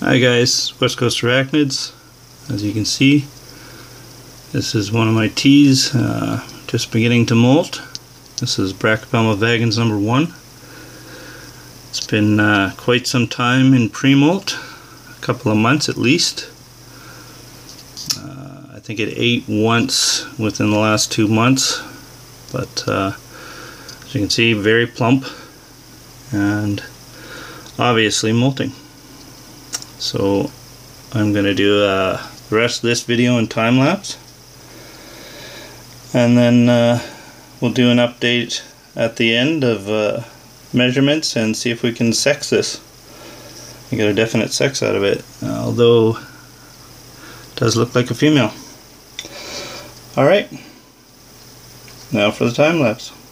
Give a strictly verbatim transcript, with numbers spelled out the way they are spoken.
Hi guys, West Coast Arachnids. As you can see, this is one of my teas uh, just beginning to molt. This is Brachypelma vagans number one. It's been uh, quite some time in pre-molt, a couple of months at least. Uh, I think it ate once within the last two months, but uh, as you can see, very plump and obviously molting. So I'm going to do uh, the rest of this video in time-lapse, and then uh, we'll do an update at the end of uh, measurements and see if we can sex this. You get a definite sex out of it, although it does look like a female. Alright, now for the time-lapse.